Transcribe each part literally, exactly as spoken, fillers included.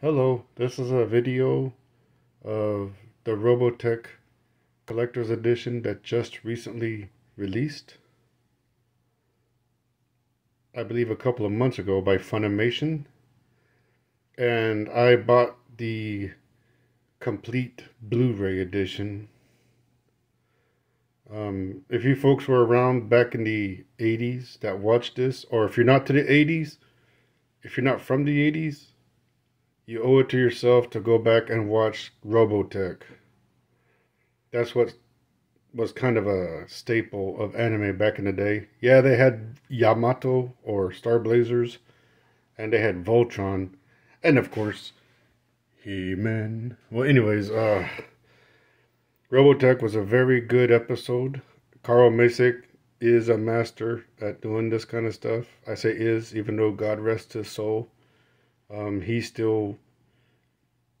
Hello, this is a video of the Robotech Collector's Edition that just recently released. I believe a couple of months ago by Funimation. And I bought the complete Blu-ray edition. Um, if you folks were around back in the eighties that watched this, or if you're not to the eighties, if you're not from the eighties, you owe it to yourself to go back and watch Robotech. That's what was kind of a staple of anime back in the day. Yeah, they had Yamato or Star Blazers, and they had Voltron, and of course, He-Man. Well, anyways, uh, Robotech was a very good episode. Carl Macek is a master at doing this kind of stuff. I say is, even though God rest his soul. Um, he's still,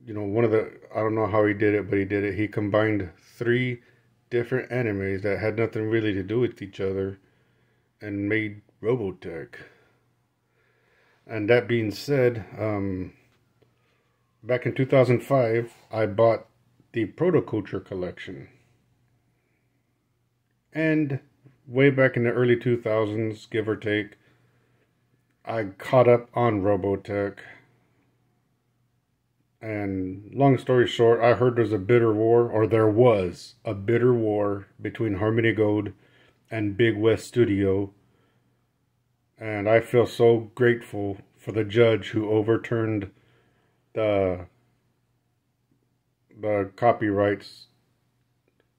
you know, one of the, I don't know how he did it, but he did it. He combined three different animes that had nothing really to do with each other and made Robotech. And that being said, um, back in two thousand five, I bought the Protoculture collection. And way back in the early two thousands, give or take, I caught up on Robotech. And long story short, I heard there's a bitter war, or there was a bitter war between Harmony Gold and Big West Studio. And I feel so grateful for the judge who overturned the, the copyrights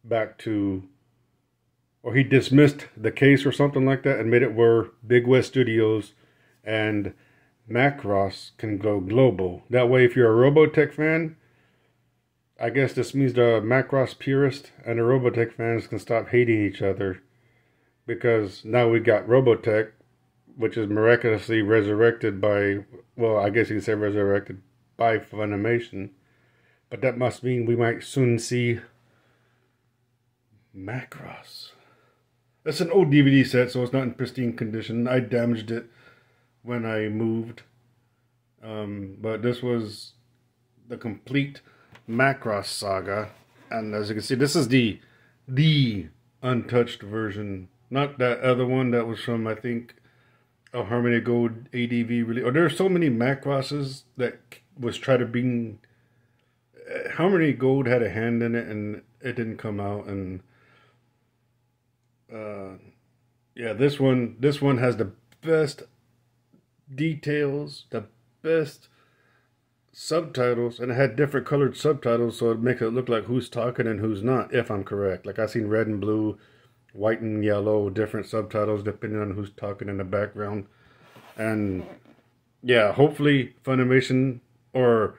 back to, or he dismissed the case or something like that and made it where Big West Studios and Macross can go global. That way, if you're a Robotech fan, I guess this means the Macross purist and the Robotech fans can stop hating each other, because now we got Robotech, which is miraculously resurrected by, well, I guess you can say resurrected by Funimation, but that must mean we might soon see Macross. It's an old D V D set, so it's not in pristine condition. I damaged it when I moved, um, but this was the complete Macross saga, and as you can see, this is the the untouched version, not that other one that was from, I think, a Harmony Gold A D V release. Or there are so many Macrosses that was try to bring. Harmony Gold had a hand in it, and it didn't come out, and uh, yeah, this one, this one has the best details, the best subtitles, and it had different colored subtitles, so it makes it look like who's talking and who's not, if I'm correct. Like, I've seen red and blue, white and yellow, different subtitles depending on who's talking in the background. And yeah, hopefully Funimation or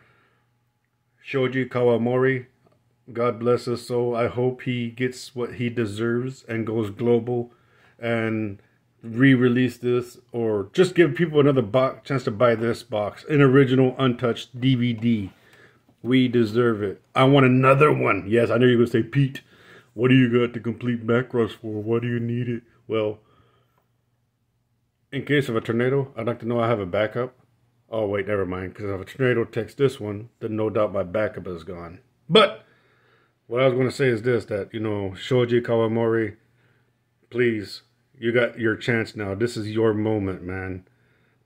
Shoji Kawamori, God bless his soul, I hope he gets what he deserves and goes global and re-release this, or just give people another box chance to buy this box, an original untouched D V D. We deserve it. I want another one. Yes, I know you're gonna say, Pete, what do you got the complete Macross for? Why do you need it? Well, in case of a tornado, I'd like to know I have a backup. Oh wait, never mind, because if a tornado takes this one, then no doubt my backup is gone. But what I was going to say is this, that, you know, Shoji Kawamori, please, you got your chance now. This is your moment, man.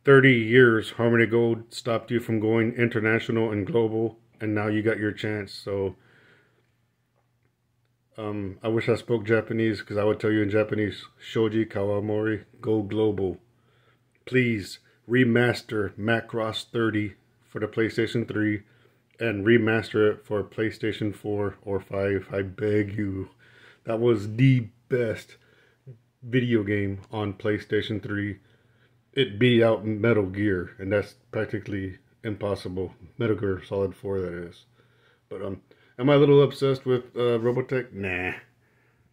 thirty years, Harmony Gold stopped you from going international and global, and now you got your chance. So, um, I wish I spoke Japanese, because I would tell you in Japanese, Shoji Kawamori, go global. Please, remaster Macross thirty for the PlayStation three, and remaster it for PlayStation four or five. I beg you. That was the best video game on PlayStation three. It beat out Metal Gear, and that's practically impossible. Metal Gear Solid four, that is. But um, am I a little obsessed with uh, Robotech? Nah,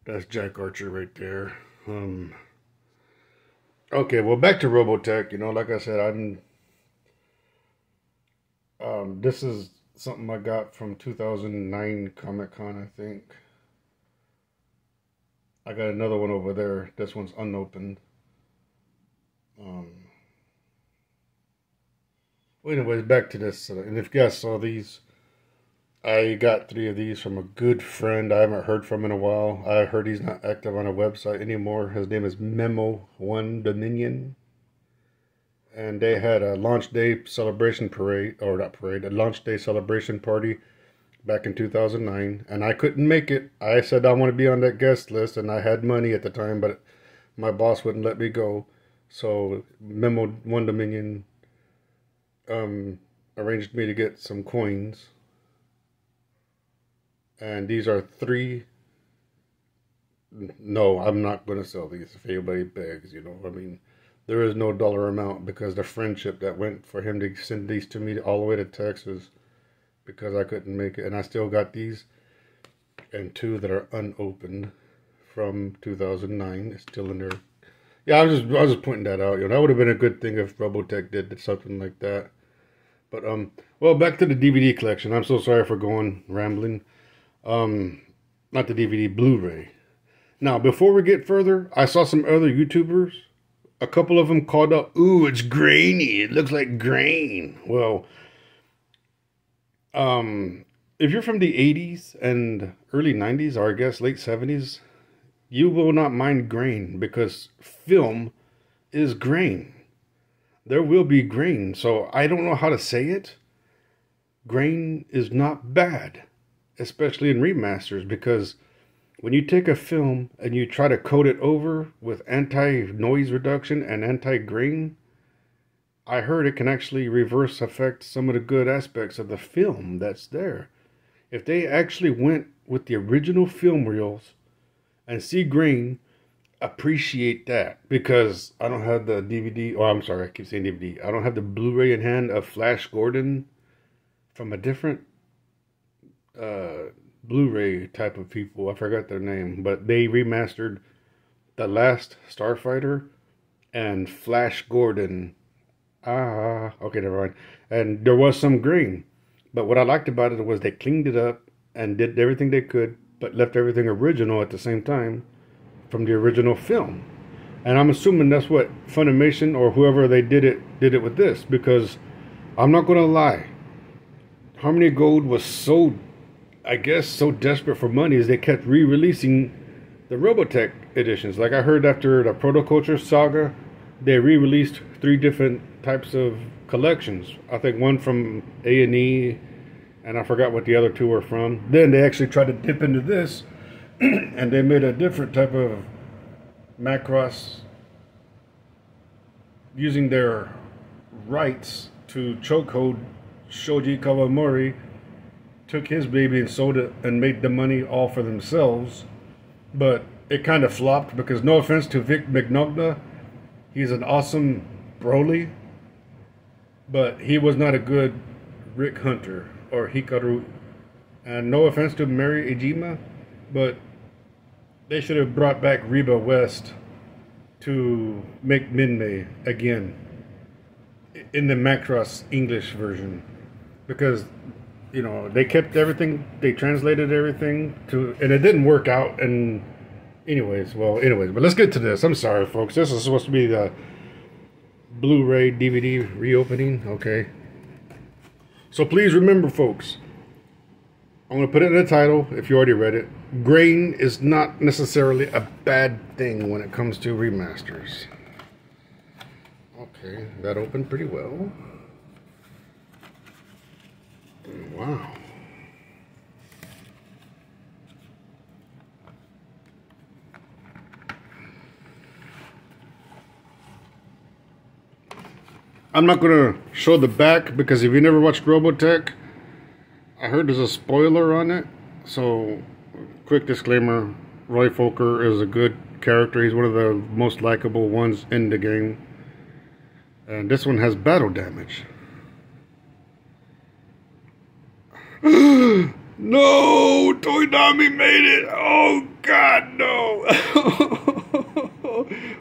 that's Jack Archer right there. Um, okay, well, back to Robotech. You know, like I said, I'm. Um, this is something I got from two thousand nine Comic Con, I think. I got another one over there. This one's unopened. Um, Well, anyways, back to this. And if you guys saw these, I got three of these from a good friend I haven't heard from in a while. I heard he's not active on a website anymore. His name is Memo one Dominion. And they had a launch day celebration parade, or not parade, a launch day celebration party back in two thousand nine. And I couldn't make it. I said I want to be on that guest list, and I had money at the time, but my boss wouldn't let me go. So Memo one Dominion um, arranged me to get some coins. And these are three. No, I'm not going to sell these if anybody begs, you know. I mean, there is no dollar amount because the friendship that went for him to send these to me all the way to Texas because I couldn't make it. And I still got these and two that are unopened from two thousand nine. It's still in there. Yeah, I was just, I was just pointing that out. You know, that would have been a good thing if Robotech did something like that. But, um, well, back to the D V D collection. I'm so sorry for going rambling. Um, not the D V D, Blu-ray. Now, before we get further, I saw some other YouTubers. A couple of them called out, ooh, it's grainy. It looks like grain. Well, um, if you're from the eighties and early nineties, or I guess late seventies, you will not mind grain because film is grain. There will be grain. So I don't know how to say it. Grain is not bad. Especially in remasters, because when you take a film and you try to coat it over with anti-noise reduction and anti-grain, I heard it can actually reverse affect some of the good aspects of the film that's there. If they actually went with the original film reels and see grain, appreciate that. Because I don't have the D V D, oh I'm sorry, I keep saying D V D. I don't have the Blu-ray in hand of Flash Gordon from a different Uh, Blu-ray type of people. I forgot their name, but they remastered The Last Starfighter and Flash Gordon. Ah, okay, never mind. And there was some grain, but what I liked about it was they cleaned it up and did everything they could, but left everything original at the same time from the original film. And I'm assuming that's what Funimation or whoever they did it did it with this, because I'm not gonna lie, Harmony Gold was so I guess so desperate for money is they kept re-releasing the Robotech editions. Like I heard after the Protoculture saga, they re-released three different types of collections. I think one from A and E, and I forgot what the other two were from. Then they actually tried to dip into this, and they made a different type of Macross using their rights to chokehold Shoji Kawamori, took his baby and sold it and made the money all for themselves. But it kind of flopped because, no offense to Vic McNugna, he's an awesome Broly, but he was not a good Rick Hunter or Hikaru. And no offense to Mary Ejima, but they should have brought back Reba West to make Minmay again in the Macross English version, because you know, they kept everything, they translated everything to, and it didn't work out, and anyways, well, anyways, but let's get to this. I'm sorry, folks. This is supposed to be the Blu-ray D V D reopening, okay? So please remember, folks, I'm going to put it in the title, if you already read it. Grain is not necessarily a bad thing when it comes to remasters. Okay, that opened pretty well. Wow. I'm not going to show the back because if you never watched Robotech, I heard there's a spoiler on it. So, quick disclaimer, Roy Fokker is a good character. He's one of the most likable ones in the game. And this one has battle damage. No, Toynami made it. Oh God, no.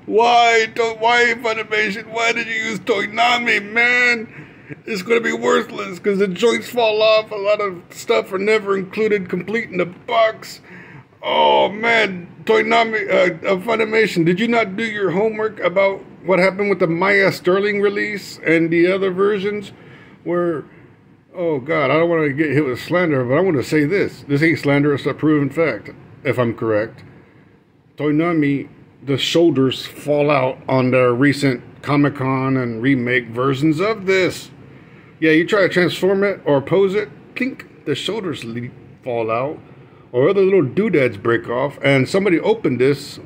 Why, why Funimation? Why did you use Toynami, man? It's gonna be worthless because the joints fall off. A lot of stuff are never included complete in the box. Oh man, Toynami, uh, uh, Funimation, did you not do your homework about what happened with the Maya Sterling release and the other versions? where, oh God, I don't want to get hit with slander, but I want to say this. This ain't slander, it's a proven fact, if I'm correct. Toynami, the shoulders fall out on their recent Comic-Con and remake versions of this. Yeah, you try to transform it or pose it, kink, the shoulders fall out, or other little doodads break off. And somebody opened this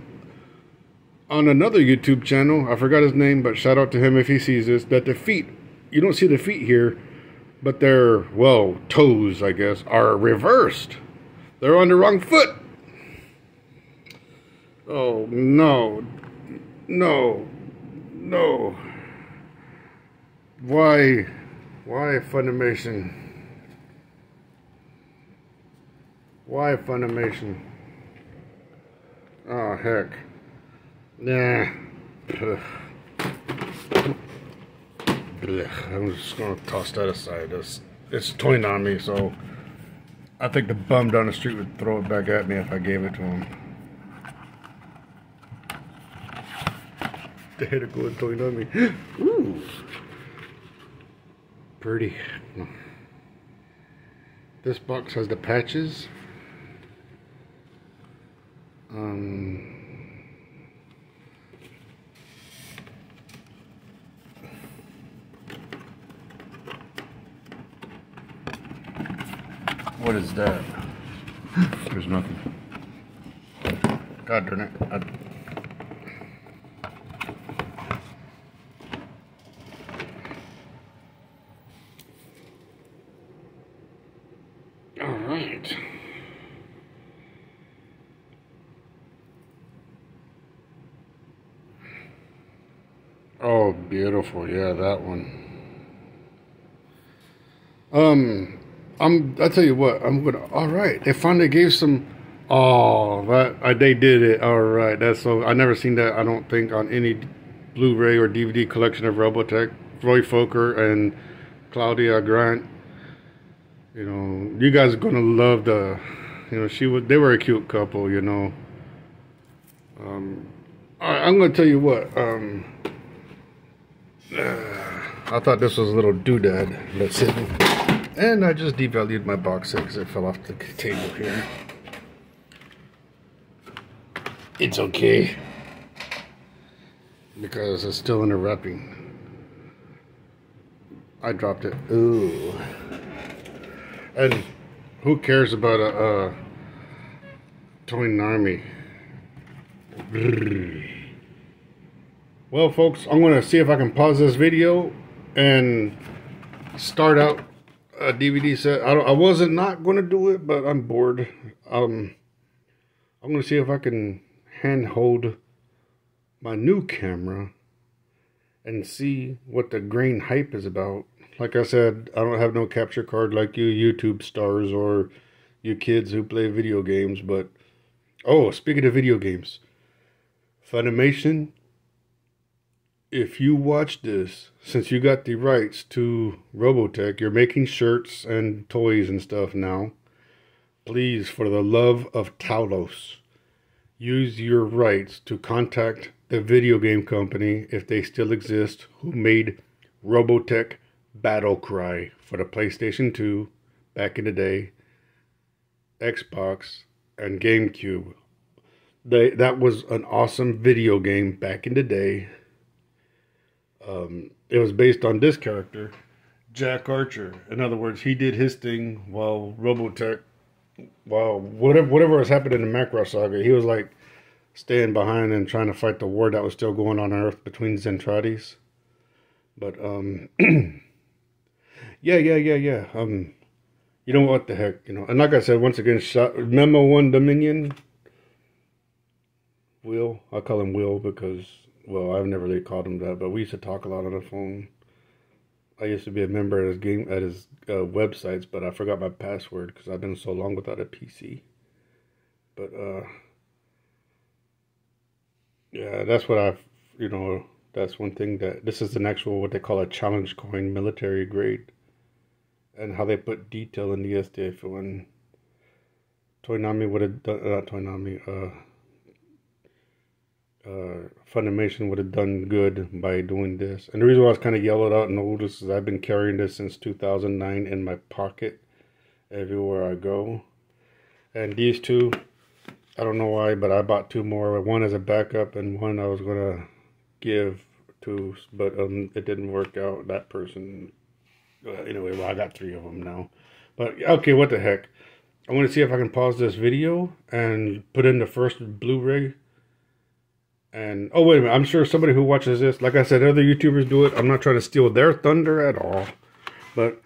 on another YouTube channel, I forgot his name, but shout out to him if he sees this, that the feet, you don't see the feet here, but their, well, toes, I guess, are reversed. They're on the wrong foot. Oh, no. No. No. Why? Why Funimation? Why Funimation? Oh, heck. Nah. Blech. Blech. I'm just gonna toss that aside. It's, it's Toynami, so I think the bum down the street would throw it back at me if I gave it to him. The head of gold Toynami. Ooh. Pretty. This box has the patches. Um. What is that? There's nothing. God darn it. I Beautiful, yeah, that one. Um, I'm. I'll tell you what. I'm gonna. All right, they finally gave some. Oh, that I, they did it. All right, that's so. I never seen that. I don't think on any Blu-ray or D V D collection of Robotech. Roy Fokker and Claudia Grant. You know, you guys are gonna love the. You know, she was. They were a cute couple. You know. Um, all right, I'm gonna tell you what. Um. Uh, I thought this was a little doodad. Let's it. And I just devalued my box set because it fell off the table here. It's okay. Because it's still in a wrapping. I dropped it. Ooh. And who cares about a, a Toynami? Brrr. Well, folks, I'm going to see if I can pause this video and start out a D V D set. I, don't, I wasn't not going to do it, but I'm bored. Um, I'm going to see if I can handhold my new camera and see what the grain hype is about. Like I said, I don't have no capture card like you YouTube stars or you kids who play video games. But, oh, speaking of video games, Funimation... If you watch this, since you got the rights to Robotech, you're making shirts and toys and stuff now. Please, for the love of Talos, use your rights to contact the video game company, if they still exist, who made Robotech Battle Cry for the PlayStation two back in the day, Xbox, and GameCube. They, that was an awesome video game back in the day. Um, it was based on this character, Jack Archer. In other words, he did his thing while Robotech, while whatever whatever was happening in the Macross saga, he was like staying behind and trying to fight the war that was still going on Earth between Zentradis. But um, yeah, yeah, yeah, yeah. Um, you know what the heck, you know. And like I said, once again, Memo one Dominion. Will, I call him Will because. Well, I've never really called him that, but we used to talk a lot on the phone. I used to be a member at his game at his uh, websites, but I forgot my password because I've been so long without a P C. But uh, yeah, that's what I've you know that's one thing that this is an actual what they call a challenge coin, military grade, and how they put detail in the S D F when Toynami would have done not Toynami uh. uh, Funimation would have done good by doing this. And the reason why I was kind of yelled out and oldest is I've been carrying this since two thousand nine in my pocket everywhere I go. And these two, I don't know why, but I bought two more. One as a backup and one I was going to give to, but um, it didn't work out. That person, uh, anyway, well, I got three of them now. But, okay, what the heck. I want to see if I can pause this video and put in the first Blu-ray. And, oh, wait a minute. I'm sure somebody who watches this, like I said, other YouTubers do it. I'm not trying to steal their thunder at all. But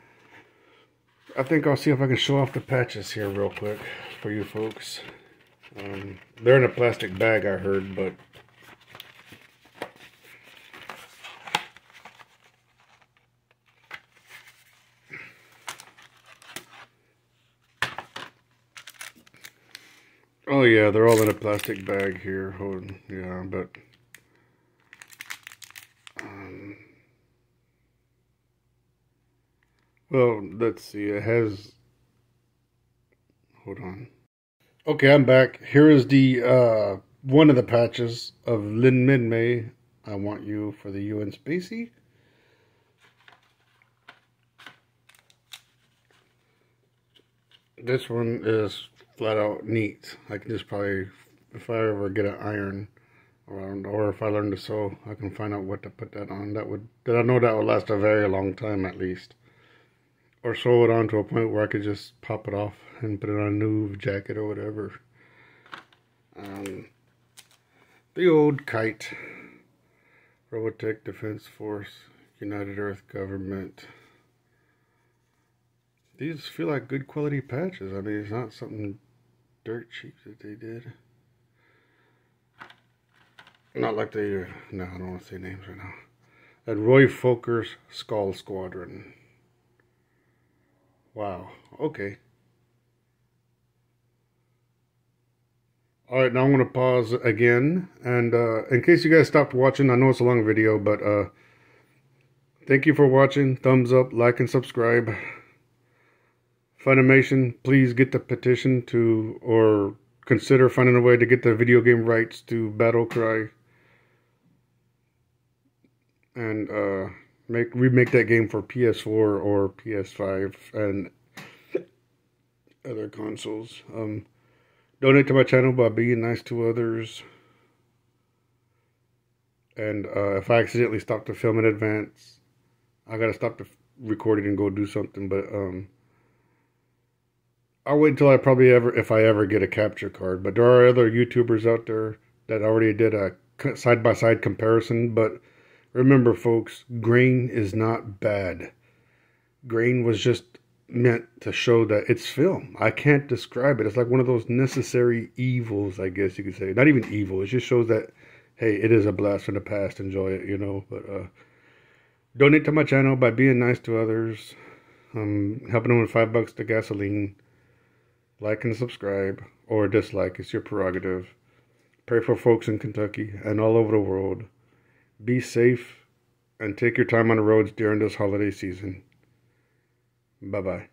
I think I'll see if I can show off the patches here real quick for you folks. Um, they're in a plastic bag, I heard, but... Oh yeah, they're all in a plastic bag here. Hold on. Yeah, but um, well, let's see. It has. Hold on. Okay, I'm back. Here is the uh, one of the patches of Lynn Minmay. I want you for the U N Spacey. This one is flat out neat. I can just probably, if I ever get an iron around, or if I learn to sew, I can find out what to put that on. That would, I know that would last a very long time at least. Or sew it on to a point where I could just pop it off and put it on a new jacket or whatever. Um, the old kite. Robotech Defense Force, United Earth Government. These feel like good quality patches. I mean, it's not something dirt cheap that they did. Not like they... Uh, no, I don't want to say names right now. At Roy Fokker's Skull Squadron. Wow. Okay. Alright, now I'm going to pause again. And uh, in case you guys stopped watching, I know it's a long video, but uh, thank you for watching. Thumbs up, like, and subscribe. Funimation, please get the petition to, or consider finding a way to get the video game rights to Battle Cry, and uh, make remake that game for P S four or P S five and other consoles. Um, donate to my channel by being nice to others, and uh, if I accidentally stop the film in advance, I gotta stop the recording and go do something. But um. I'll wait until I probably ever, if I ever get a capture card. But there are other YouTubers out there that already did a side-by-side comparison. But remember, folks, grain is not bad. Grain was just meant to show that it's film. I can't describe it. It's like one of those necessary evils, I guess you could say. Not even evil. It just shows that, hey, it is a blast from the past. Enjoy it, you know. But uh, donate to my channel by being nice to others. Um, helping them with five bucks to gasoline. Like and subscribe, or dislike, it's your prerogative. Pray for folks in Kentucky and all over the world. Be safe and take your time on the roads during this holiday season. Bye-bye.